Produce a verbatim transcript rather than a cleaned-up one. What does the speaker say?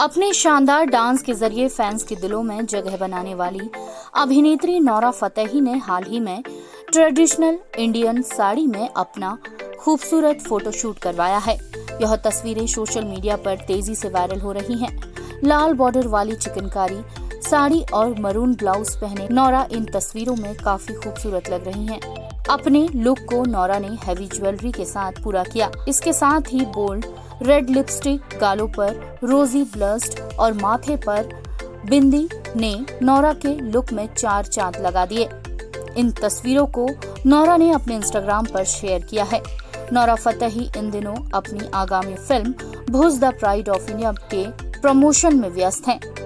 अपने शानदार डांस के जरिए फैंस के दिलों में जगह बनाने वाली अभिनेत्री नोरा फतेही ने हाल ही में ट्रेडिशनल इंडियन साड़ी में अपना खूबसूरत फोटोशूट करवाया है। यह तस्वीरें सोशल मीडिया पर तेजी से वायरल हो रही हैं। लाल बॉर्डर वाली चिकनकारी साड़ी और मरून ब्लाउज पहने नोरा इन तस्वीरों में काफी खूबसूरत लग रही हैं। अपने लुक को नोरा ने हैवी ज्वेलरी के साथ पूरा किया। इसके साथ ही बोल्ड रेड लिपस्टिक, गालों पर रोजी ब्लस्ट और माथे पर बिंदी ने नोरा के लुक में चार चांद लगा दिए। इन तस्वीरों को नोरा ने अपने इंस्टाग्राम पर शेयर किया है। नोरा फतेही इन दिनों अपनी आगामी film Bhuj the pride of India के प्रमोशन में व्यस्त हैं।